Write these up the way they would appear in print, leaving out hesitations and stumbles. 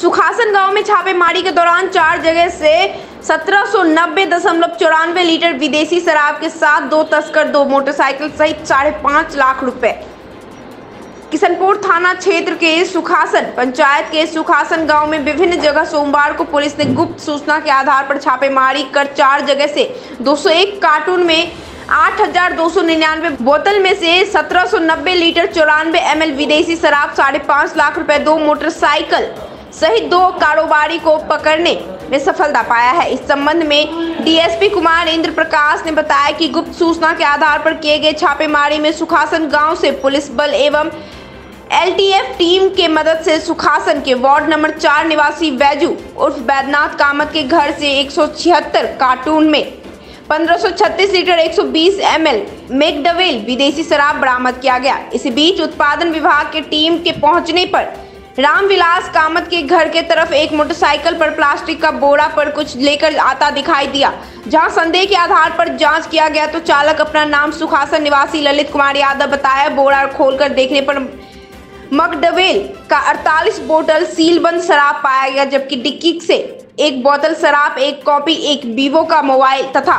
सुखासन गांव में छापेमारी के दौरान 4 जगह से 1790.94 लीटर विदेशी शराब के साथ 2 तस्कर, 2 मोटरसाइकिल सहित 5.5 लाख रुपए। किशनपुर थाना क्षेत्र के सुखासन पंचायत के सुखासन गांव में विभिन्न जगह सोमवार को पुलिस ने गुप्त सूचना के आधार पर छापेमारी कर 4 जगह से 201 कार्टून में 8,299 बोतल में से 1790 लीटर 94 ml विदेशी शराब, 5.5 लाख रुपए, 2 मोटरसाइकिल सहित 2 कारोबारी को पकड़ने में सफलता पाया है। इस संबंध में डीएसपी कुमार इंद्र प्रकाश ने बताया कि गुप्त सूचना के आधार पर किए गए छापेमारी में सुखासन गांव से पुलिस बल एवं एलटीएफ टीम के मदद से सुखासन के वार्ड नंबर 4 निवासी बैजू उर्फ बैजनाथ कामत के घर से 176 कार्टून में 1536 लीटर 120 ml मैकडॉवेल विदेशी शराब बरामद किया गया। इसी बीच उत्पादन विभाग के टीम के पहुंचने पर रामविलास कामत के घर के तरफ एक मोटरसाइकिल पर प्लास्टिक का बोरा पर कुछ लेकर आता दिखाई दिया, जहां संदेह के आधार पर जांच किया गया तो चालक अपना नाम सुखासन निवासी ललित कुमार यादव बताया। बोरा खोलकर देखने पर मैकडॉवेल का 48 बोतल सीलबंद शराब पाया गया, जबकि डिक्की से 1 बोतल शराब, 1 कॉपी, 1 वीवो का मोबाइल तथा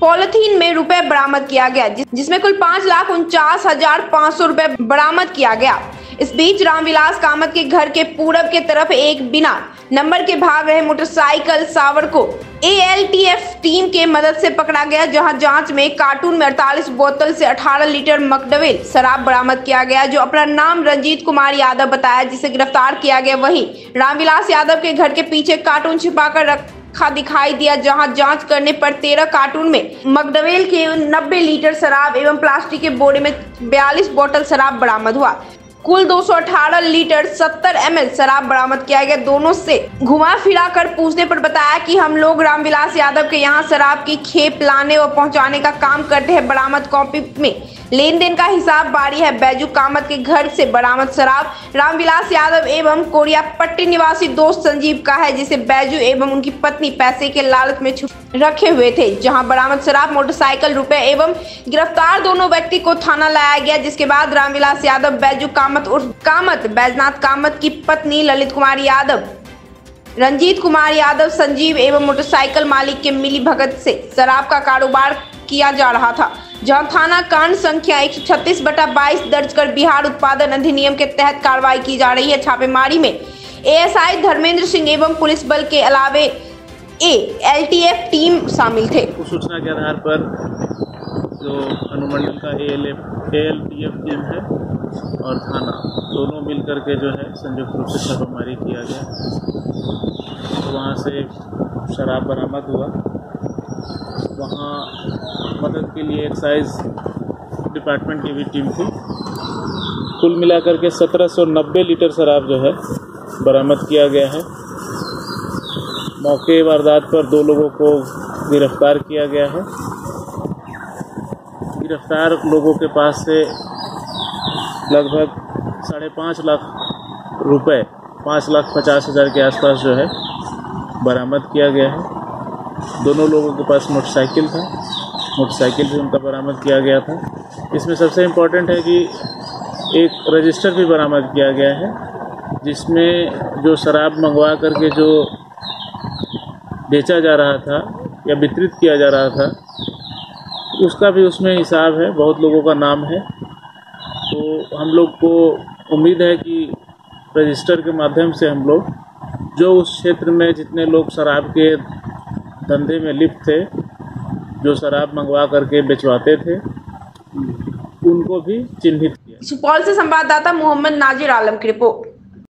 पॉलिथीन में रुपए बरामद किया गया, जिसमें कुल 5,49,500 रुपए बरामद किया गया। इस बीच रामविलास कामत के घर के पूरब के तरफ एक बिना नंबर के भाग रहे मोटरसाइकिल सावर को एएलटीएफ टीम के मदद से पकड़ा गया, जहां जांच में कार्टून में 48 बोतल से 18 लीटर मैकडॉवेल शराब बरामद किया गया, जो अपना नाम रंजीत कुमार यादव बताया, जिसे गिरफ्तार किया गया। वहीं रामविलास यादव के घर के पीछे कार्टून छिपाकर रखा दिखाई दिया, जहां जांच करने पर 13 कार्टून में मैकडॉवेल के 90 लीटर शराब एवं प्लास्टिक के बोरे में 42 बोतल शराब बरामद हुआ। कुल 218 लीटर 70 ml शराब बरामद किया गया। दोनों से घुमा फिरा कर पूछने पर बताया कि हम लोग रामविलास यादव के यहां शराब की खेप लाने और पहुंचाने का काम करते हैं। बरामद कॉपी में लेन देन का हिसाब बारी है। बैजू कामत के घर से बरामद शराब रामविलास यादव एवं कोरिया पट्टी निवासी दोस्त संजीव का है, जिसे बैजू एवं उनकी पत्नी पैसे के लालच में रखे हुए थे। जहां बरामद शराब, मोटरसाइकिल, रुपए एवं गिरफ्तार दोनों व्यक्ति को थाना लाया गया, जिसके बाद रामविलास यादव, बैजू कामत उर्फ कामत, बैजनाथ कामत की पत्नी ललित कुमार यादव, रंजीत कुमार यादव, संजीव एवं मोटरसाइकिल मालिक के मिली भगत से शराब का कारोबार किया जा रहा था, जहां थाना कांड संख्या 136/22 दर्ज कर बिहार उत्पादन अधिनियम के तहत कार्रवाई की जा रही है। छापेमारी में एएसआई धर्मेंद्र सिंह एवं पुलिस बल के अलावे एलटीएफ टीम शामिल थे। सूचना के आधार पर जो अनुमंडल का एएलटीएफ टीम है और थाना दोनों मिलकर के जो है संयुक्त रूप से छापेमारी किया गया। वहाँ से शराब बरामद हुआ। वहाँ मदद के लिए एक्साइज डिपार्टमेंट की भी टीम थी। कुल मिलाकर के 1790 लीटर शराब जो है बरामद किया गया है। मौके वारदात पर 2 लोगों को गिरफ्तार किया गया है। गिरफ्तार लोगों के पास से लगभग 5.5 लाख रुपए, 5,50,000 के आसपास जो है बरामद किया गया है। दोनों लोगों के पास मोटरसाइकिल था, मोटरसाइकिल भी उनका बरामद किया गया था। इसमें सबसे इम्पोर्टेंट है कि एक रजिस्टर भी बरामद किया गया है, जिसमें जो शराब मंगवा करके जो बेचा जा रहा था या वितरित किया जा रहा था, उसका भी उसमें हिसाब है। बहुत लोगों का नाम है, तो हम लोग को उम्मीद है कि रजिस्टर के माध्यम से हम लोग जो उस क्षेत्र में जितने लोग शराब के धंधे में लिप्त थे, जो शराब मंगवा करके बेचवाते थे, उनको भी चिन्हित किया। सुपौल से संवाददाता मोहम्मद नाजिर आलम की रिपोर्ट।